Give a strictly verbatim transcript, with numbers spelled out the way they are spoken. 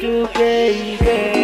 today.